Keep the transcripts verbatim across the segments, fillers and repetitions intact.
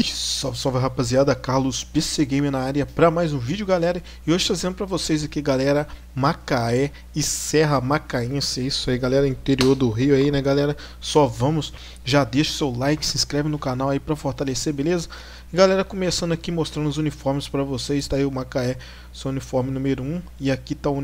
E salve, salve rapaziada, Carlos P C Gamer na área para mais um vídeo, galera. E hoje trazendo para vocês aqui, galera, Macaé e Serra Macaense. É isso aí, galera, interior do Rio aí, né, galera? Só vamos, já deixa o seu like, se inscreve no canal aí para fortalecer, beleza? E, galera, começando aqui mostrando os uniformes para vocês. Tá aí o Macaé, seu uniforme número um. E aqui tá o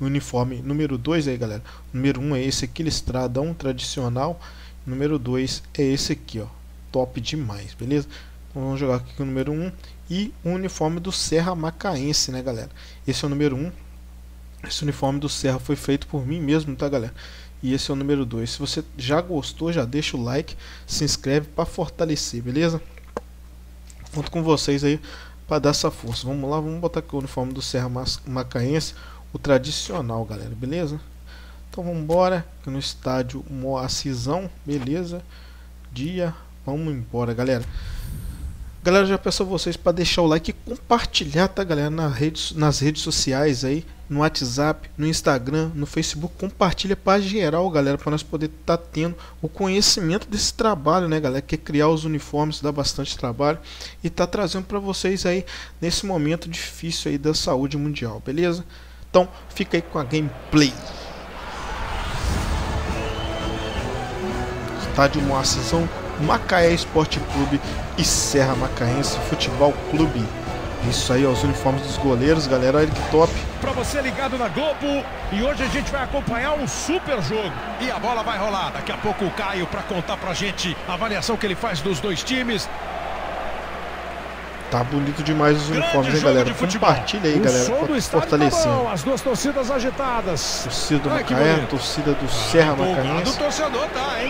uniforme número dois aí, galera. O número um é esse aqui, listradão, tradicional. O número dois é esse aqui, ó. Top demais, beleza? Então vamos jogar aqui com o número um e o uniforme do Serra Macaense, né, galera? Esse é o número um. Esse uniforme do Serra foi feito por mim mesmo, tá, galera? E esse é o número dois. Se você já gostou, já deixa o like, se inscreve para fortalecer, beleza? Conto com vocês aí para dar essa força. Vamos lá, vamos botar aqui o uniforme do Serra Macaense, o tradicional, galera, beleza? Então vamos embora aqui no estádio Moacyrzão, beleza? Dia Vamos embora, galera. Galera, já peço a vocês para deixar o like e compartilhar, tá, galera? Na rede, nas redes sociais aí, no WhatsApp, no Instagram, no Facebook. Compartilha para geral, galera, para nós poder estar tá tendo o conhecimento desse trabalho, né, galera? Que é criar os uniformes, dá bastante trabalho. E tá trazendo para vocês aí, nesse momento difícil aí da saúde mundial, beleza? Então, fica aí com a gameplay. Estádio Moacyrzão, Macaé Esporte Clube e Serra Macaense Futebol Clube. Isso aí, ó, os uniformes dos goleiros, galera, olha que top. Pra você ligado na Globo, e hoje a gente vai acompanhar um super jogo. E a bola vai rolar, daqui a pouco o Caio pra contar pra gente a avaliação que ele faz dos dois times. Tá bonito demais os uniformes, hein, galera? Compartilha aí, galera, pra fortalecer. As duas torcidas agitadas. Torcida do Macaé, torcida do Serra Macaense.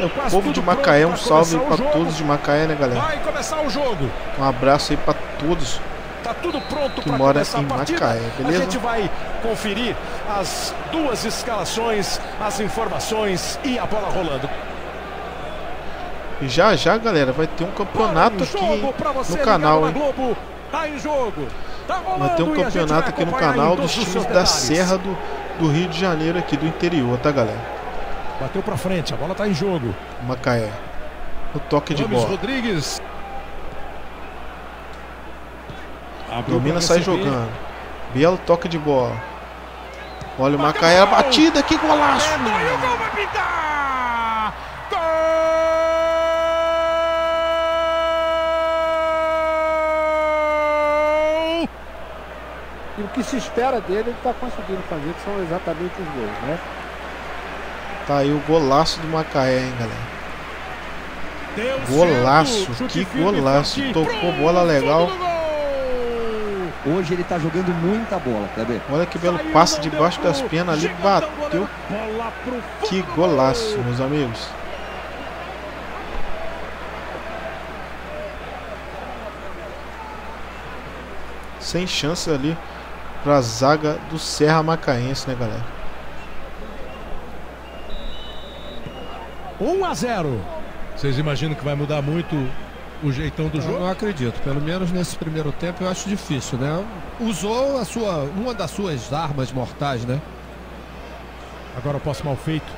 O povo de Macaé, um salve pra todos de Macaé, né, galera? Vai começar o jogo. Um abraço aí pra todos que moram em Macaé, beleza? A gente vai conferir as duas escalações, as informações e a bola rolando. E já já, galera, vai ter um campeonato aqui no canal, hein? Vai ter um campeonato aqui no canal dos times da Serra do, do Rio de Janeiro, aqui do interior, tá, galera? Bateu pra frente, a bola tá em jogo. Macaé, o toque de bola. Rodrigues. Domina, sai jogando. Belo toque de bola. Olha o Macaé, a batida, que golaço! E o gol vai pintar! E o que se espera dele, ele está conseguindo fazer, que são exatamente os gols, né? Tá aí o golaço do Macaé, hein, galera? Deu golaço, certo. Que Chute golaço! Tocou bola legal. Hoje ele tá jogando muita bola, tá vendo? Olha que belo passe debaixo das pernas ali, bateu. Que golaço, meus amigos! Sem chance ali para a zaga do Serra Macaense, né, galera? um a zero. Vocês imaginam que vai mudar muito o jeitão do eu jogo? Não acredito, pelo menos nesse primeiro tempo eu acho difícil, né? Usou a sua, uma das suas armas mortais, né? Agora o passe mal feito.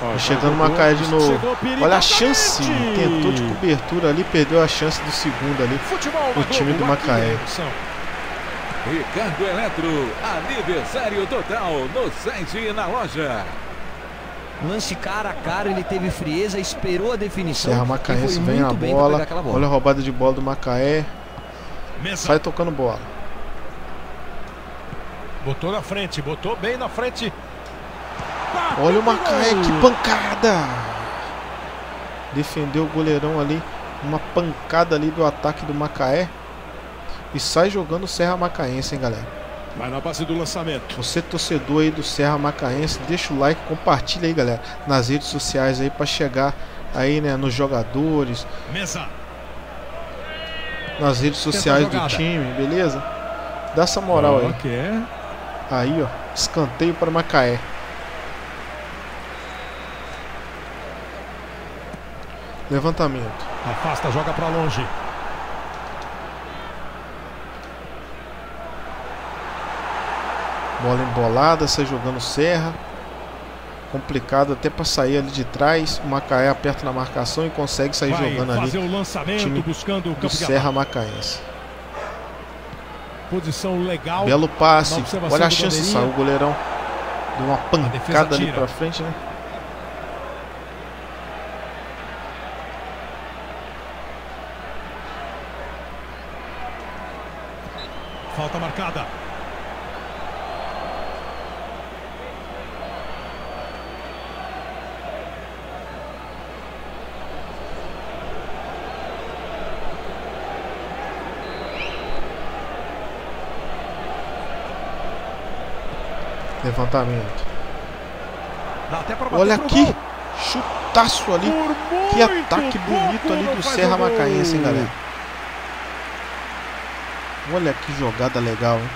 Ó, chegando o Macaé de novo. Olha a chance. Tentou de cobertura ali, perdeu a chance do segundo ali. Futebol, o time do Macaé. Ricardo Eletro, aniversário total no site e na loja. Lance cara a cara, ele teve frieza, esperou a definição. Serra Macaense vem a bola. bola. Olha a roubada de bola do Macaé. Mesa. Sai tocando bola. Botou na frente, botou bem na frente. Olha o Macaé, que pancada! Defendeu o goleirão ali. Uma pancada ali do ataque do Macaé. E sai jogando o Serra Macaense, hein, galera? Vai na base do lançamento. Você, torcedor aí do Serra Macaense, deixa o like, compartilha aí, galera, nas redes sociais aí para chegar aí, né, nos jogadores. Mesa. Nas redes sociais do time, beleza? Dá essa moral aí. Okay. Aí, ó, escanteio para Macaé. Levantamento. Afasta, joga para longe. Bola embolada, sai jogando Serra. complicado até para sair ali de trás. O Macaé aperta na marcação e consegue sair vai jogando ali o lançamento, time buscando o campo do Serra Macaense. Posição legal. Belo passe. Olha a chance, saiu o goleirão. Deu uma pancada ali para frente, né? Falta marcada. Levantamento. Dá até pra bater. Olha aqui, gol. Chutaço ali. Por que ataque bonito ali do Serra Macaense, hein, galera? Olha que jogada legal, hein?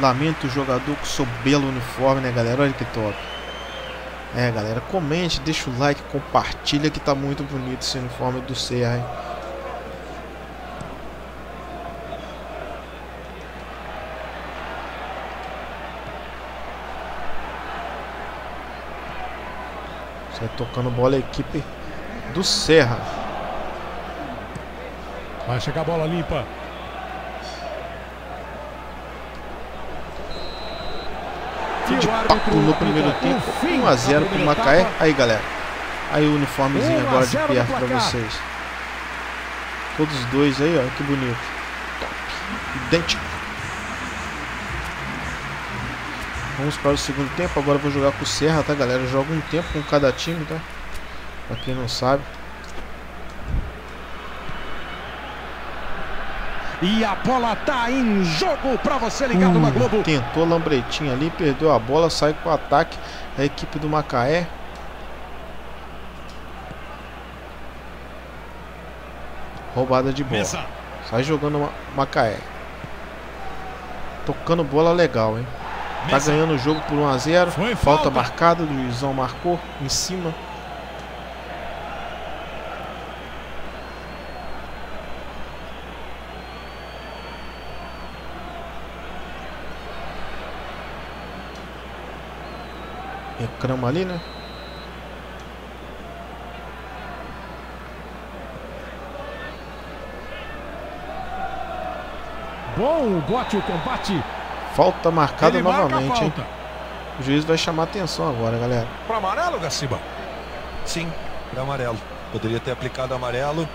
Lamento o jogador com seu belo uniforme, né, galera? Olha que top. É, galera, comente, deixa o like, compartilha que tá muito bonito esse uniforme do Serra, hein? Sai tocando bola a equipe do Serra. Vai chegar a bola limpa. Fim de papo no primeiro tempo. um a zero pro Macaé. Aí, galera. Aí o uniformezinho agora de perto pra vocês. Todos os dois aí, ó. Que bonito. Top. Idêntico. Vamos para o segundo tempo. Agora eu vou jogar com o Serra, tá, galera? Eu jogo um tempo com cada time, tá? Pra quem não sabe. E a bola tá em jogo pra você ligado hum, na Globo. Tentou lambretinho ali, perdeu a bola, sai com o ataque a equipe do Macaé. Roubada de bola. Mesa. Sai jogando o Macaé. Tocando bola legal, hein? Tá ganhando o jogo por um a zero. Falta, falta marcada, o Luizão marcou em cima. Reclama ali, né? Bom, bote o combate. Falta marcada novamente, falta. Hein? O juiz vai chamar atenção agora, galera. Para amarelo, Gaciba? Sim, para amarelo. Poderia ter aplicado amarelo.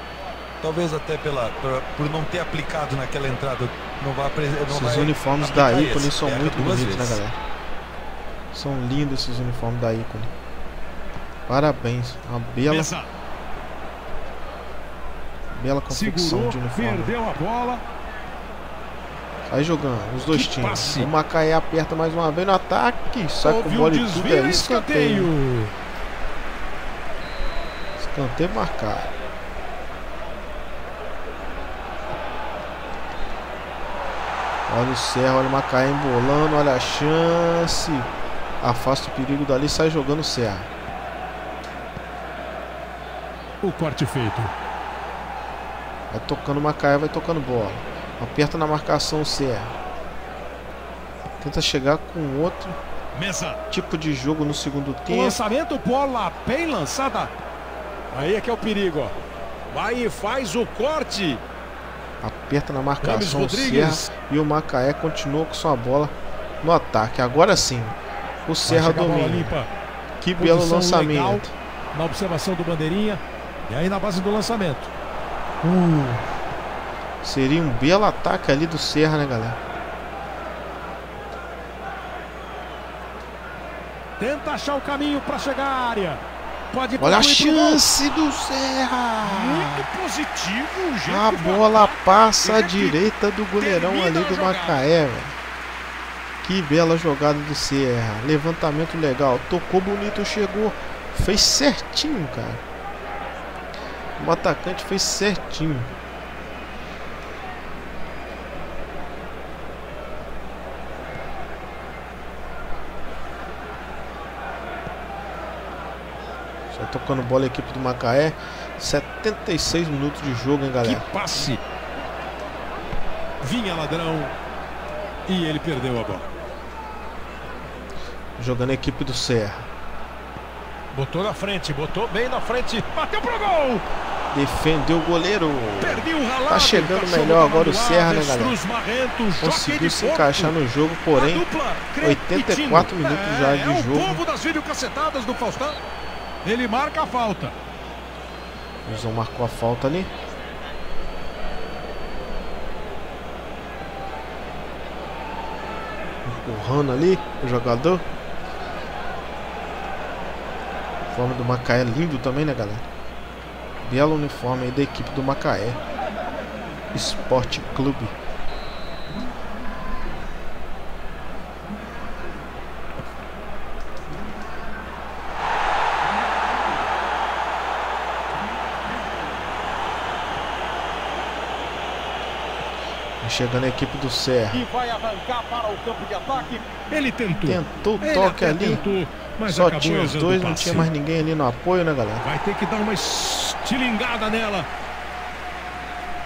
Talvez até pela, pra, por não ter aplicado naquela entrada. Não vai não Esses vai uniformes da Ícone são muito bonitos, né, galera? São lindos esses uniformes da Ícone. Parabéns. Uma bela... Mesa. Bela confecção de uniforme. Perdeu a bola. Aí jogando, os dois que times. Passe. O Macaé aperta mais uma vez no ataque. Sai com o bola e tudo. É escanteio. Escanteio marcado. Olha o Serra, olha o Macaé embolando. Olha a chance. Afasta o perigo dali, sai jogando o Serra. O corte feito. Vai tocando o Macaé, vai tocando bola. Aperta na marcação o Serra. Tenta chegar com outro Mesa. Tipo de jogo no segundo tempo. O lançamento, bola bem lançada. Aí é que é o perigo, ó. Vai e faz o corte. Aperta na marcação o Serra. E o Macaé continua com sua bola no ataque. Agora sim, o Serra domina. Que belo lançamento. Legal, na observação do bandeirinha. E aí na base do lançamento. Uh... Seria um belo ataque ali do Serra, né, galera? Tenta achar o caminho para chegar à área. Pode Olha a chance do Serra. Muito positivo, gente. A bola passa à direita do goleirão ali do Macaé, velho. Que bela jogada do Serra. Levantamento legal. Tocou bonito, chegou. Fez certinho, cara. O atacante fez certinho. Tocando bola a equipe do Macaé. setenta e seis minutos de jogo, hein, galera? Que passe! Vinha ladrão e ele perdeu a bola. Jogando a equipe do Serra. Botou na frente, botou bem na frente, bateu pro gol! Defendeu o goleiro. Ralado, tá chegando melhor agora o Serra, né, galera? Conseguiu se encaixar no jogo, porém, oitenta e quatro minutos já de jogo. Ele marca a falta. O Zão marcou a falta ali. Empurrando ali o jogador. O uniforme do Macaé é lindo também, né, galera? Belo uniforme aí da equipe do Macaé Esporte Clube. Chegando a equipe do Serra. E vai arrancar para o campo de ataque. Ele tentou. Tentou o toque ali. Tentou, mas só tinha os dois, não tinha mais ninguém ali no apoio, né, galera? Vai ter que dar uma estilingada nela.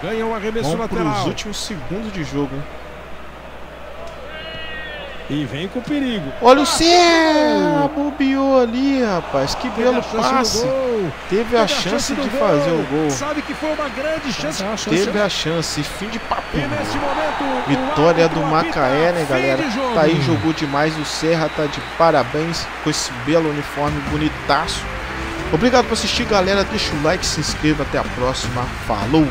Ganha um arremesso Vamos lateral. Para os últimos segundos de jogo, hein? E vem com o perigo. Olha o Serra! Bobeou ali, rapaz. Que belo passe. Teve a chance de fazer o gol. Sabe que foi uma grande chance. Teve a chance. Fim de papo. Vitória do Macaé, né, galera? Tá aí, jogou demais. O Serra tá de parabéns com esse belo uniforme bonitaço. Obrigado por assistir, galera. Deixa o like, se inscreva. Até a próxima. Falou!